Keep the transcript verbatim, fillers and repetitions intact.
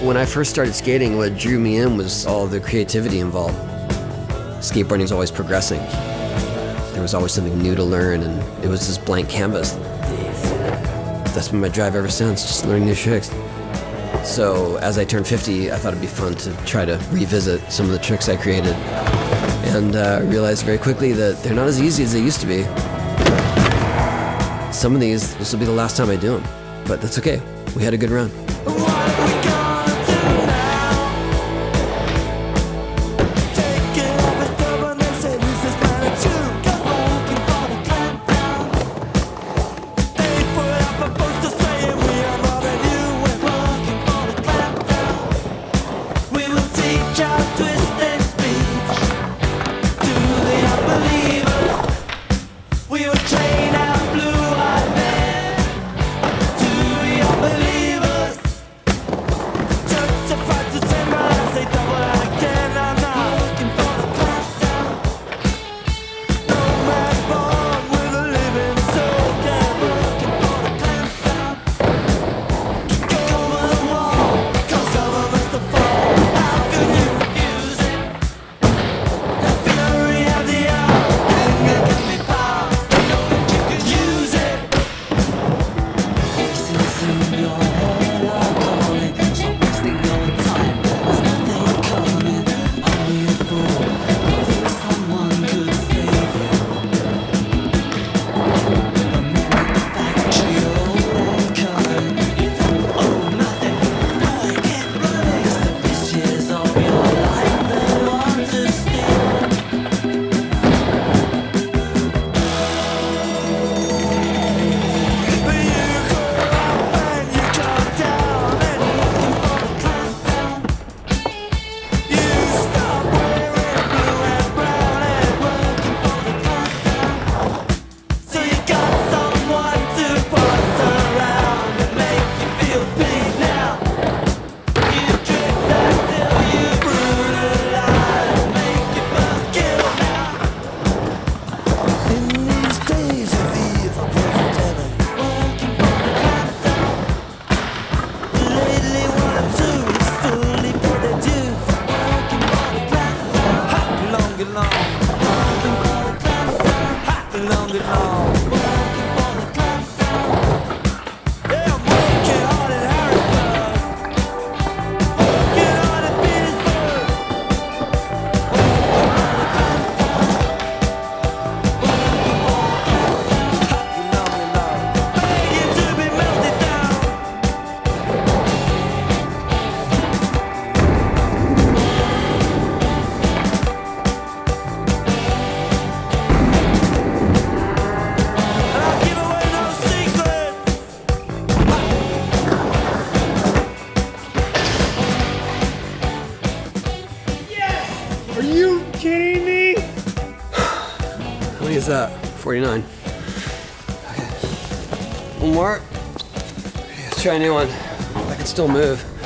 When I first started skating, what drew me in was all the creativity involved. Skateboarding is always progressing. There was always something new to learn, and it was this blank canvas. That's been my drive ever since, just learning new tricks. So as I turned fifty, I thought it'd be fun to try to revisit some of the tricks I created. And I uh, realized very quickly that they're not as easy as they used to be. Some of these, this will be the last time I do them, but that's okay. We had a good run. Are you kidding me? How many is that? forty-nine. Okay. One more. Okay, let's try a new one. I can still move.